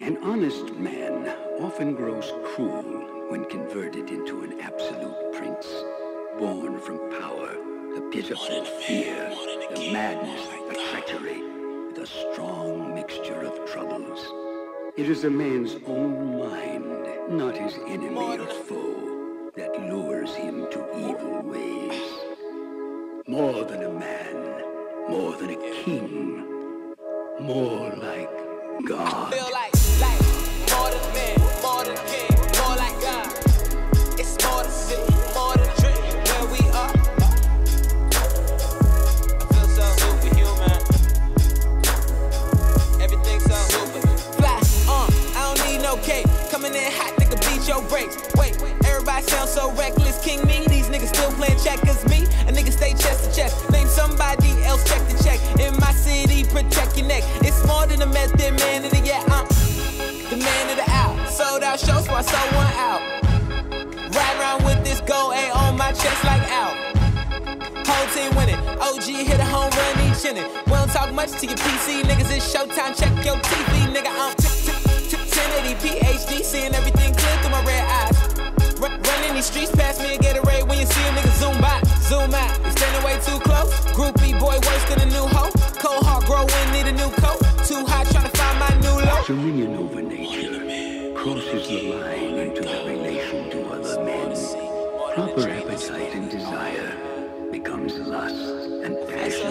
An honest man often grows cruel when converted into an absolute prince, born from power, the pitiful fear, the madness, the treachery, the strong mixture of troubles. It is a man's own mind, not his enemy or foe, that lures him to evil ways. More than a man, more than a king, more like God. I feel like more than man, more than king, more like God. It's more than city, more than dream, where we are. I feel so superhuman. Everything's so super. Fly, I don't need no cape. Coming in hot, nigga, beat your brakes. Wait, everybody sounds so reckless. King me, these niggas still playing checkers. Me, a nigga stay chest to chest. Name somebody else, check to check. In my city, protect your neck. It's more than a method, man. Shows why someone out. Ride around with this gold A on my chest like out. Whole team winning. OG hit a home run, he chinning. We don't talk much to your PC niggas. It's showtime. Check your TV, nigga. I'm 1080 PhD, seeing everything clear through my red eyes. Running these streets past me and get array when you see a nigga zoom by, zoom out. You standing way too close. Groupie boy worse than a new hoe. Cold heart growing, need a new coat. Too hot, trying to find my new low. Dominion over nature crosses the line into the relation to other men. Proper appetite and desire becomes lust and passion.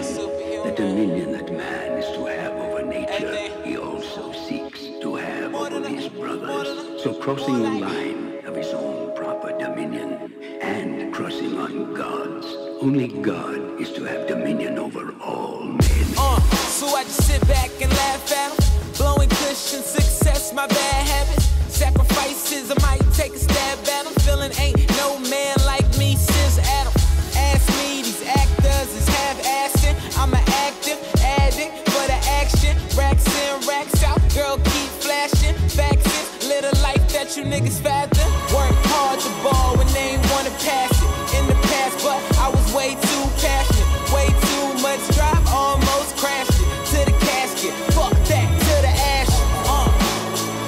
The dominion that man is to have over nature, he also seeks to have over his brothers. So crossing the line of his own proper dominion and crossing on God's, only God is to have dominion over all men. So I just sit back and laugh at him, blowing cushion, success, my bad habits. Sacrifices, I might take a stab at them. Feeling ain't no man like me since Adam. Ask me, these actors is half-assing. I'm an active addict for the action. Racks in, racks out, girl keep flashing. Facts in, live a life that you niggas fathom. Work hard to ball when they ain't wanna pass it. In the past, but I was way too passionate. Way too much drive, almost crashed it. To the casket, fuck that, to the ashes.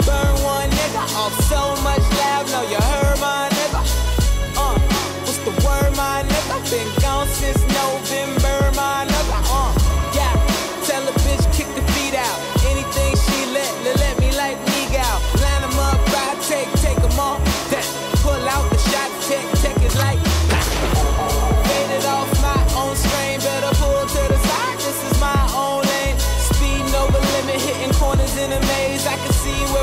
Burn one off so much loud, no, you heard my nigga. What's the word, my nigga? Been gone since November, my nigga. Yeah, tell a bitch kick the feet out. Anything she let me like me out. Line them up, I take them off. Then pull out the shot, check it like. Faded off my own strain, better pull to the side. This is my own lane. Speeding over limit, hitting corners in a maze. I can see where